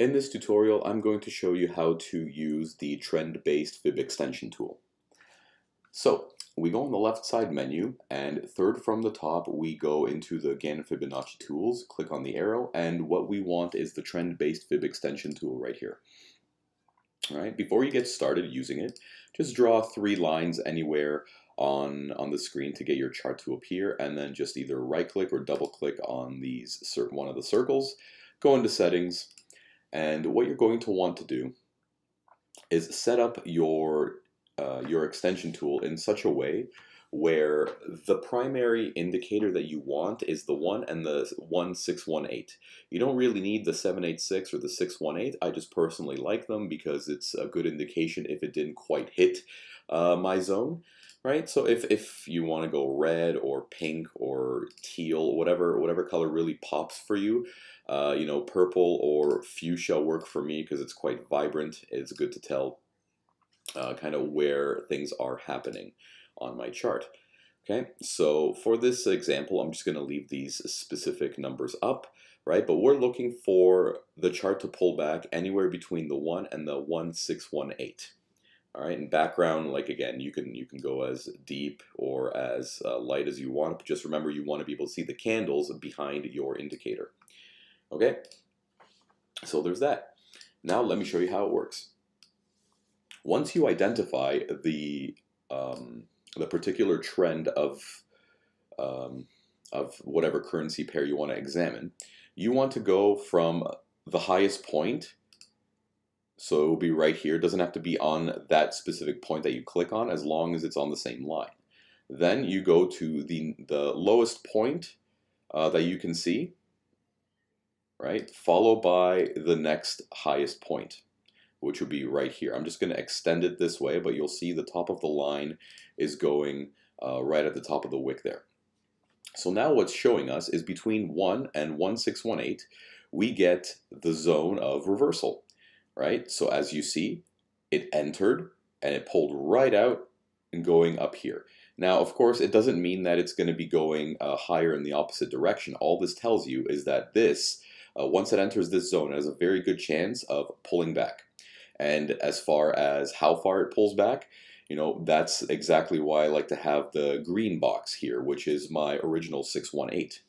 In this tutorial, I'm going to show you how to use the trend-based Fib extension tool. So, we go on the left side menu, and third from the top, we go into the Gann Fibonacci tools, click on the arrow, and what we want is the trend-based Fib extension tool right here. All right, before you get started using it, just draw 3 lines anywhere on the screen to get your chart to appear, and then just either right-click or double-click on one of the circles, go into settings, and what you're going to want to do is set up your extension tool in such a way where the primary indicator that you want is the 1 and the 1618. You don't really need the 786 or the 618. I just personally like them because it's a good indication if it didn't quite hit my zone, right? So if you want to go red or pink or teal, whatever color really pops for you, you know, purple or fuchsia work for me because it's quite vibrant. It's good to tell kind of where things are happening on my chart. Okay, so for this example, I'm just going to leave these specific numbers up, right? But we're looking for the chart to pull back anywhere between the 1 and the 1618. All right, and background, like again, you can go as deep or as light as you want, but just remember you want to be able to see the candles behind your indicator. Okay, so there's that. Now let me show you how it works. Once you identify the particular trend of whatever currency pair you want to examine, you want to go from the highest point, so it will be right here. It doesn't have to be on that specific point that you click on as long as it's on the same line. Then you go to the lowest point that you can see, right, followed by the next highest point, which would be right here. I'm just going to extend it this way, but you'll see the top of the line is going right at the top of the wick there. So now what's showing us is between 1 and 1618, we get the zone of reversal, right? So as you see, it entered and it pulled right out and going up here. Now, of course, it doesn't mean that it's going to be going higher in the opposite direction. All this tells you is that this, once it enters this zone, it has a very good chance of pulling back. And as far as how far it pulls back, you know, that's exactly why I like to have the green box here, which is my original 618,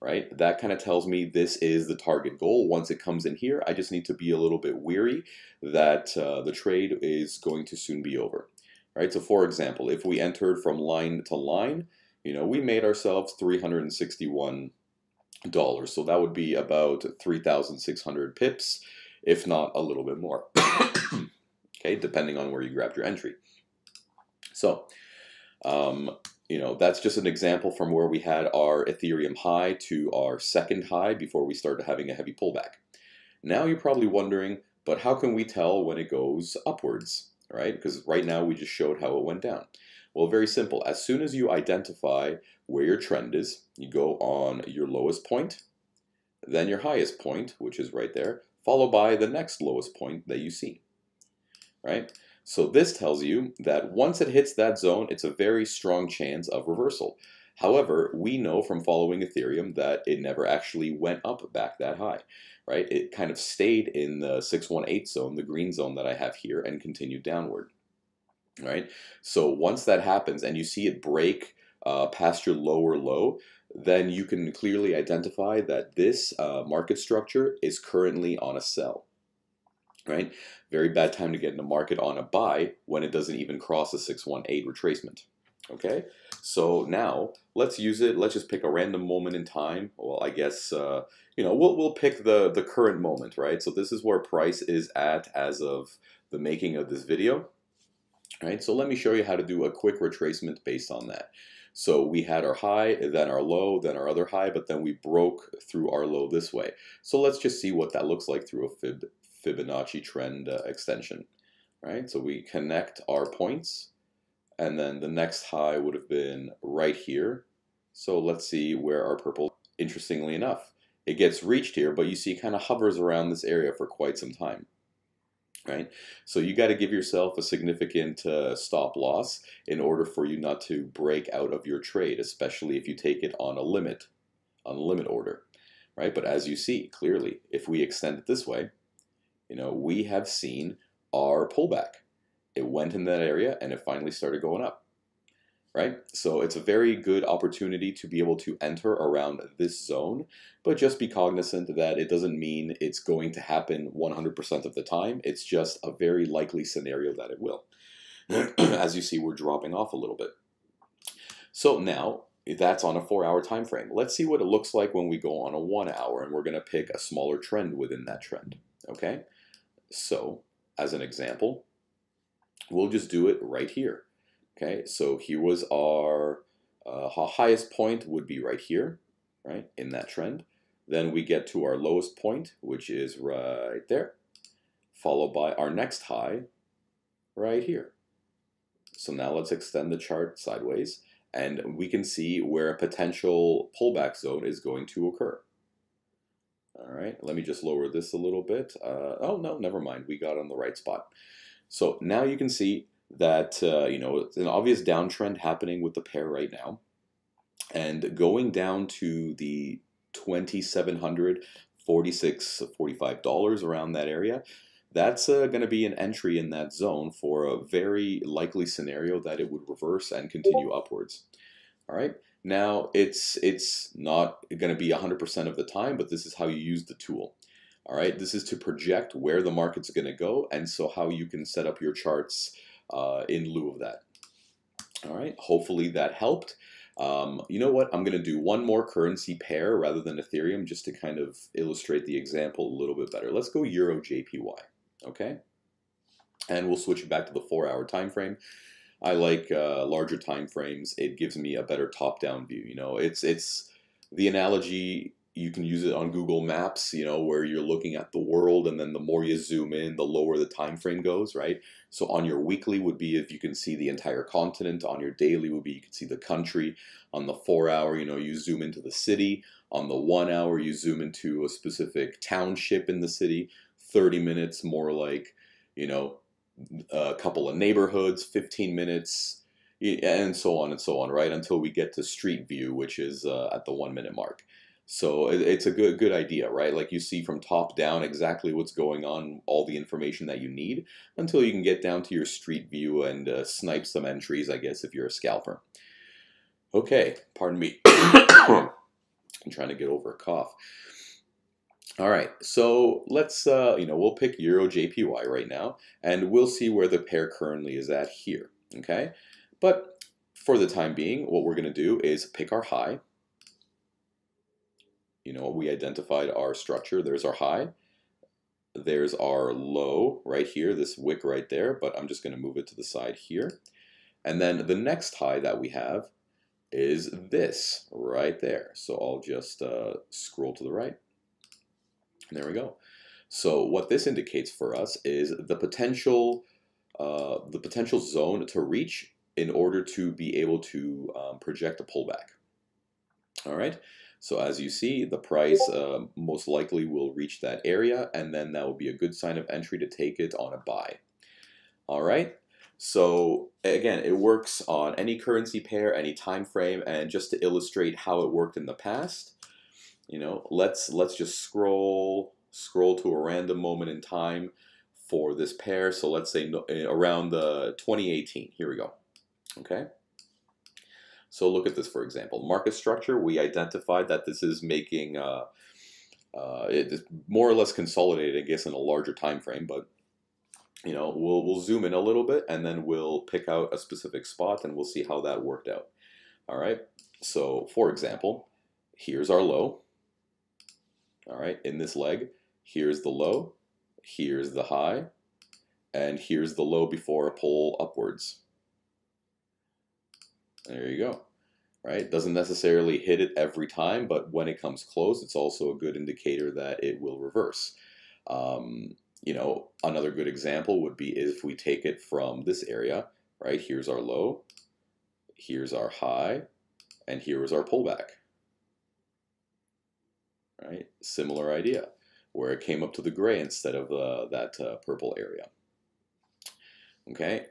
right? That kind of tells me this is the target goal. Once it comes in here, I just need to be a little bit weary that the trade is going to soon be over, right? So for example, if we entered from line to line, you know, we made ourselves $361. So that would be about 3,600 pips, if not a little bit more, okay, depending on where you grabbed your entry. So, you know, that's just an example from where we had our Ethereum high to our second high before we started having a heavy pullback. Now you're probably wondering, but how can we tell when it goes upwards, right? Because right now we just showed how it went down. Well, very simple. As soon as you identify where your trend is, you go on your lowest point, then your highest point, which is right there, followed by the next lowest point that you see, right? So this tells you that once it hits that zone, it's a very strong chance of reversal. However, we know from following Ethereum that it never actually went up back that high, right? It kind of stayed in the 618 zone, the green zone that I have here, and continued downward, right? So once that happens and you see it break past your lower low, then you can clearly identify that this market structure is currently on a sell, right? Very bad time to get in the market on a buy when it doesn't even cross a 618 retracement, okay? So now let's use it. Let's just pick a random moment in time. Well, I guess, you know, we'll pick the current moment, right? So this is where price is at as of the making of this video, right? So let me show you how to do a quick retracement based on that. So we had our high, then our low, then our other high, but then we broke through our low this way. So let's just see what that looks like through a Fibonacci trend extension, right? So we connect our points, and then the next high would have been right here. So let's see where our purple, interestingly enough, it gets reached here, but you see it kind of hovers around this area for quite some time. Right? So you got to give yourself a significant stop loss in order for you not to break out of your trade, especially if you take it on a limit order, right? But as you see clearly, if we extend it this way, you know, we have seen our pullback. It went in that area and it finally started going up, right? So it's a very good opportunity to be able to enter around this zone, but just be cognizant that it doesn't mean it's going to happen 100% of the time. It's just a very likely scenario that it will. As you see, we're dropping off a little bit. So now, that's on a 4-hour time frame. Let's see what it looks like when we go on a 1-hour, and we're going to pick a smaller trend within that trend. Okay, so as an example, we'll just do it right here. Okay, so here was our highest point would be right here, right, in that trend. Then we get to our lowest point, which is right there, followed by our next high right here. So now let's extend the chart sideways, and we can see where a potential pullback zone is going to occur. All right, let me just lower this a little bit. Oh, no, never mind. We got on the right spot. So now you can see that, you know, it's an obvious downtrend happening with the pair right now. And going down to the $2,746, $45 around that area, that's going to be an entry in that zone for a very likely scenario that it would reverse and continue upwards. All right. Now, it's not going to be 100% of the time, but this is how you use the tool. All right. This is to project where the market's going to go, and so how you can set up your charts in lieu of that. All right. Hopefully that helped. You know what? I'm going to do one more currency pair rather than Ethereum just to kind of illustrate the example a little bit better. Let's go Euro JPY. Okay, and we'll switch back to the 4-hour time frame. I like larger time frames. It gives me a better top-down view. You know, it's the analogy, you can use it on Google Maps, you know, where you're looking at the world, and then the more you zoom in, the lower the time frame goes, right? So on your weekly would be if you can see the entire continent, on your daily would be you can see the country, on the 4-hour, you know, you zoom into the city, on the 1-hour, you zoom into a specific township in the city, 30 minutes, more like, you know, a couple of neighborhoods, 15 minutes, and so on, right? Until we get to street view, which is at the 1-minute mark. So it's a good idea, right? Like you see from top down exactly what's going on, all the information that you need, until you can get down to your street view and snipe some entries, I guess, if you're a scalper. Okay, pardon me. I'm trying to get over a cough. All right, so let's, you know, we'll pick Euro JPY right now, and we'll see where the pair currently is at here, okay? But for the time being, what we're going to do is pick our high. You know, we identified our structure. There's our high. There's our low right here, this wick right there, but I'm just going to move it to the side here. And then the next high that we have is this right there. So I'll just scroll to the right. There we go. So what this indicates for us is the potential zone to reach in order to be able to project a pullback. All right. So as you see, the price most likely will reach that area, and then that will be a good sign of entry to take it on a buy. All right. So again, it works on any currency pair, any time frame, and just to illustrate how it worked in the past. You know, let's just scroll to a random moment in time for this pair. So let's say around the 2018. Here we go. Okay. So look at this, for example. Market structure, we identified that this is making it's more or less consolidated, I guess, in a larger time frame. But you know, we'll zoom in a little bit, and then we'll pick out a specific spot, and we'll see how that worked out. All right. So for example, here's our low. All right, in this leg, here's the low, here's the high, and here's the low before a pull upwards. There you go. Right, doesn't necessarily hit it every time, but when it comes close, it's also a good indicator that it will reverse. You know, another good example would be if we take it from this area, right? Here's our low, here's our high, and here is our pullback. Right, similar idea, where it came up to the gray instead of that purple area. Okay,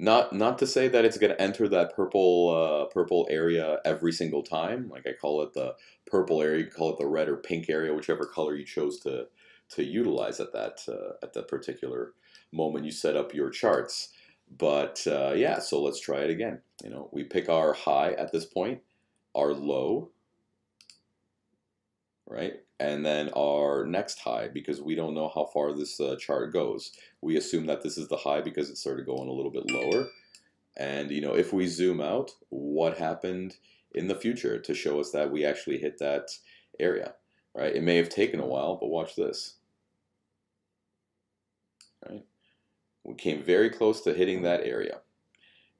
not to say that it's going to enter that purple area every single time. Like I call it the purple area, you can call it the red or pink area, whichever color you chose to to utilize at that particular moment you set up your charts. But yeah, so let's try it again. You know, we pick our high at this point, our low, right? And then our next high, because we don't know how far this chart goes. We assume that this is the high because it started going a little bit lower. And you know, if we zoom out, what happened in the future to show us that we actually hit that area, right? It may have taken a while, but watch this, right? We came very close to hitting that area.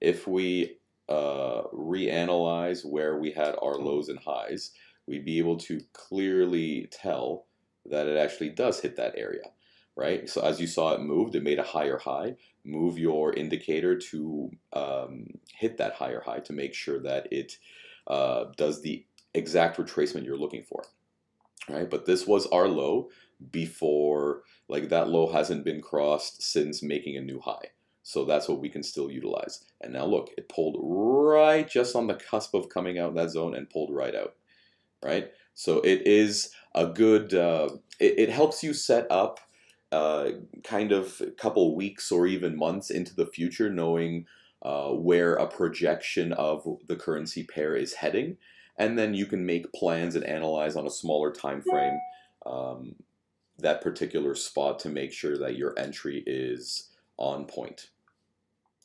If we reanalyze where we had our lows and highs, we'd be able to clearly tell that it actually does hit that area, right? So as you saw, it moved, it made a higher high. Move your indicator to hit that higher high to make sure that it does the exact retracement you're looking for, right? But this was our low before, like that low hasn't been crossed since making a new high. So that's what we can still utilize. And now look, it pulled right just on the cusp of coming out of that zone and pulled right out. Right, so it is a good. It helps you set up kind of a couple weeks or even months into the future, knowing where a projection of the currency pair is heading, and then you can make plans and analyze on a smaller time frame that particular spot to make sure that your entry is on point.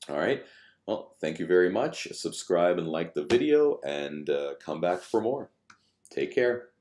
All right. Well, thank you very much. Subscribe and like the video, and come back for more. Take care.